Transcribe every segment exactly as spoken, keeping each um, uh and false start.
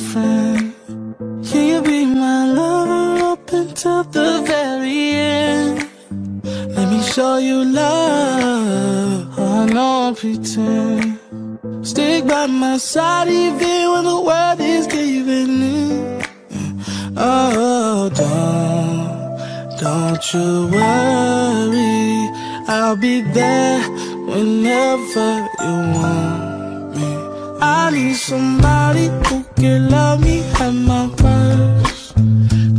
nothing. Can you be my lover up until the very end? Let me show you love, I don't pretend. Stick by my side even when the world is giving in. Oh, don't, don't you worry, I'll be there whenever you want me. I need somebody who can love me at my worst.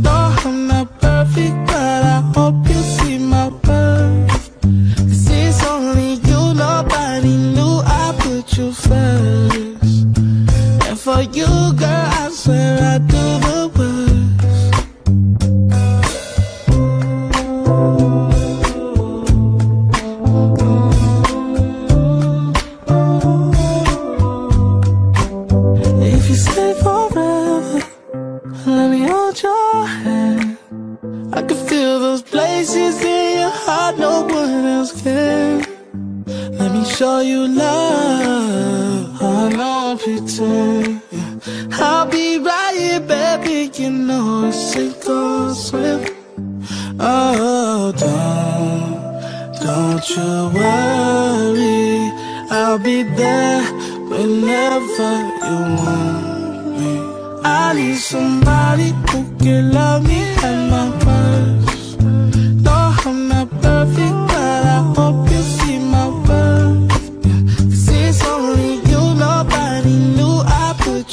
No, I'm not perfect, but I hope you see my worth. 'Cause it's only you, nobody knew I put you first. And for you, girl, I swear I do the worst. Show you love, I don't pretend. I'll be right here, baby, you know it's sink or swim. Oh, don't, don't you worry, I'll be there whenever you want me. I need somebody who can love me at my worst. No, I'm not perfect, but I hope you see my worth.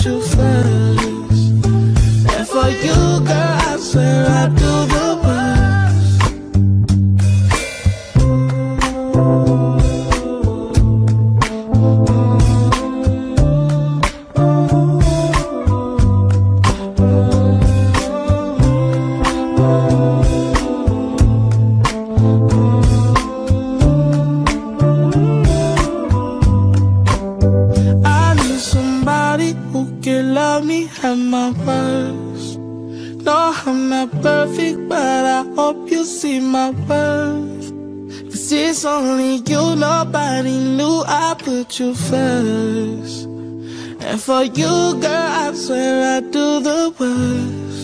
You first, and for you, girl, I swear I do the worth. 'Cause it's only you, nobody knew I put you first. And for you, girl, I swear I do the worst.